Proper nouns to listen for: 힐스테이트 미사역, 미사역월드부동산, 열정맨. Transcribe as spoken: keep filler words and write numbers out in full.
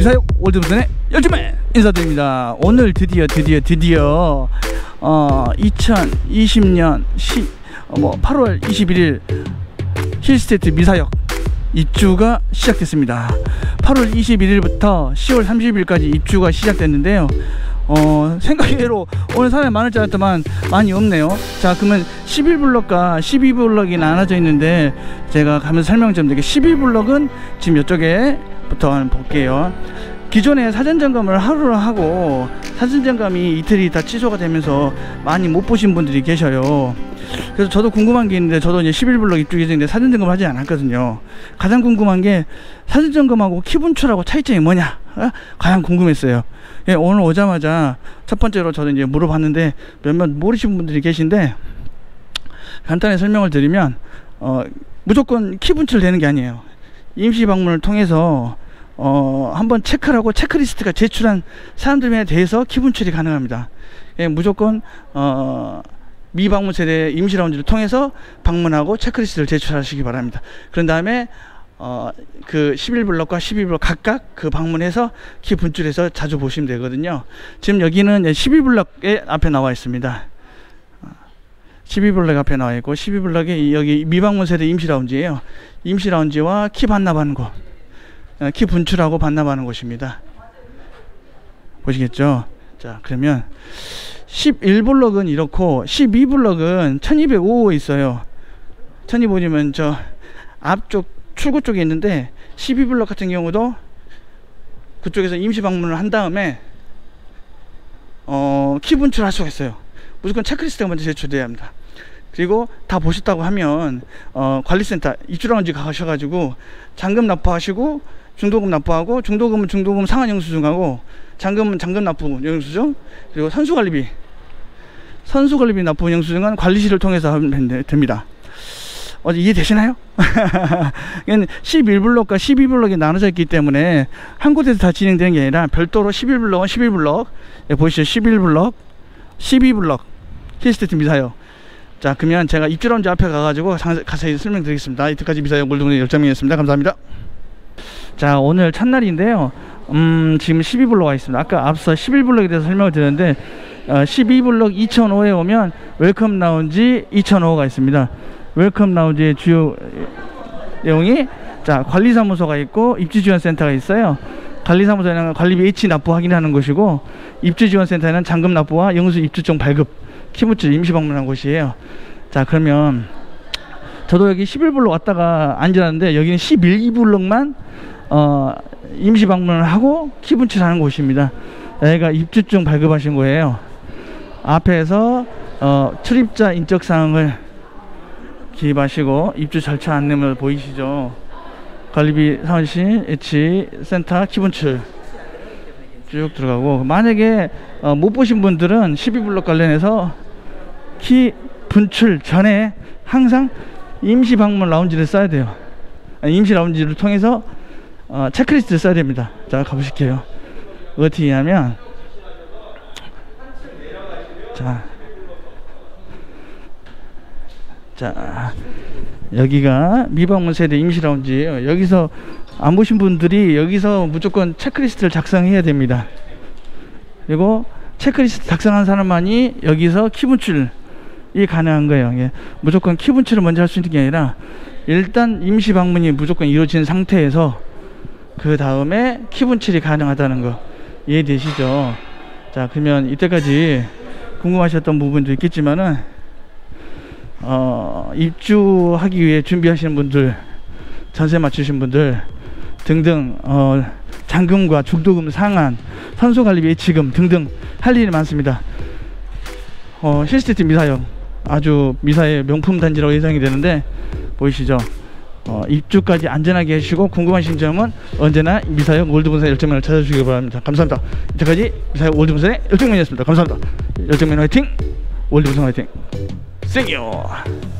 미사역 월드부전의 열정맨 인사드립니다. 오늘 드디어 드디어 드디어 어, 이천이십 년 시, 어, 뭐 팔월 이십일일 힐스테이트 미사역 입주가 시작됐습니다. 팔월 이십일일부터 시월 삼십일까지 입주가 시작됐는데요. 어, 생각외로 오늘 사람이 많을 줄 알았더만 많이 없네요. 자, 그러면 십일 블럭과 십이 블럭이 나눠져 있는데 제가 가면서 설명 좀 드릴게요. 십일 블럭은 지금 이쪽에부터 한번 볼게요. 기존에 사전 점검을 하루를 하고 사전 점검이 이틀이 다 취소가 되면서 많이 못 보신 분들이 계셔요. 그래서 저도 궁금한 게 있는데, 저도 이제 십일 블럭 입주 예정인데 사전 점검 하지 않았거든요. 가장 궁금한 게 사전 점검하고 키분출하고 차이점이 뭐냐? 가장 궁금했어요. 예, 오늘 오자마자 첫 번째로 저도 이제 물어봤는데 몇몇 모르시는 분들이 계신데 간단히 설명을 드리면 어, 무조건 키분출 되는 게 아니에요. 임시 방문을 통해서 어, 한번 체크를 하고 체크리스트가 제출한 사람들에 대해서 키분출이 가능합니다. 예, 무조건 어, 미방문 세대 임시 라운지를 통해서 방문하고 체크리스트를 제출하시기 바랍니다. 그런 다음에 어, 그 십일 블럭과 십이 블럭 각각 그 방문해서 키 분출해서 자주 보시면 되거든요. 지금 여기는 십이 블럭에 앞에 나와 있습니다. 십이 블럭 앞에 나와 있고, 십이 블럭에 여기 미방문 세대 임시 라운지예요. 임시 라운지와 키 반납하는 곳, 키 분출하고 반납하는 곳입니다. 보시겠죠? 자, 그러면 십일 블럭은 이렇고 십이 블럭은 천이백오 호에 있어요. 천이백오 호면 저 앞쪽 출구 쪽에 있는데, 십이 블럭 같은 경우도 그쪽에서 임시 방문을 한 다음에 어, 키 분출할 수가 있어요. 무조건 체크리스트가 먼저 제출돼야 합니다. 그리고 다 보셨다고 하면 어, 관리센터 입주라운지 가셔가지고 잔금 납부하시고 중도금 납부하고, 중도금은 중도금 상환 영수증하고, 잔금은 잔금 납부 영수증, 그리고 선수관리비 선수관리비 납부 영수증은 관리실을 통해서 하면 됩니다. 어제 이해되시나요? 십일 블럭과 십이 블럭이 나눠져 있기 때문에 한 곳에서 다 진행되는 게 아니라 별도로 십일 블럭은 십이 블럭, 예, 보이시죠? 십일 블럭 십이 블럭 힐스테이트 미사역. 자, 그러면 제가 입주라운지 앞에 가가지고 자세히 설명드리겠습니다. 이때까지 미사역 월드부전의 열정맨이었습니다. 감사합니다. 자, 오늘 첫날인데요. 음, 지금 십이 블럭 와 있습니다. 아까 앞서 십일 블럭에 대해서 설명을 드렸는데 어, 십이 블럭 이천오에 오면 웰컴 라운지 이천오가 있습니다. 웰컴 라운지의 주요 내용이, 자, 관리사무소가 있고 입주지원센터가 있어요. 관리사무소에는 관리비 H 납부 확인하는 곳이고, 입주지원센터에는 잔금 납부와 영수 입주증 발급, 키분출 임시 방문한 곳이에요. 자, 그러면 저도 여기 십일 블럭 왔다가 앉으라는데 여기는 십이 블럭만 어, 임시 방문을 하고 키분출하는 곳입니다. 여기가 입주증 발급하신 거예요. 앞에서 어, 출입자 인적사항을 기입하시고, 입주 절차 안내물 보이시죠? 관리비 사원실, H, 센터, 키분출 쭉 들어가고, 만약에 어, 못 보신 분들은 십이 블럭 관련해서 키 분출 전에 항상 임시 방문 라운지를 써야 돼요. 아니, 임시 라운지를 통해서 어, 체크리스트를 써야 됩니다. 자, 가보실게요. 어떻게 하면, 자, 자, 여기가 미방문 세대 임시 라운지예요. 여기서 안 보신 분들이 여기서 무조건 체크리스트를 작성해야 됩니다. 그리고 체크리스트 작성한 사람만이 여기서 키분출 이 가능한 거예요. 예. 무조건 키 분출을 먼저 할 수 있는 게 아니라 일단 임시 방문이 무조건 이루어진 상태에서 그 다음에 키 분출이 가능하다는 거 이해되시죠? 자, 그러면 이때까지 궁금하셨던 부분도 있겠지만은 어, 입주하기 위해 준비하시는 분들, 전세 맞추신 분들 등등 어, 잔금과 중도금 상환, 선수관리비 예치금 등등 할 일이 많습니다. 어, 힐스테이트 미사역, 아주 미사의 명품 단지라고 예상이 되는데 보이시죠? 어, 입주까지 안전하게 해주시고, 궁금하신 점은 언제나 미사역 월드부전의 열정맨을 찾아주시기 바랍니다. 감사합니다. 이때까지 미사역 월드부전의 열정맨이었습니다. 감사합니다. 열정맨 화이팅! 월드부전 화이팅! 쌩요!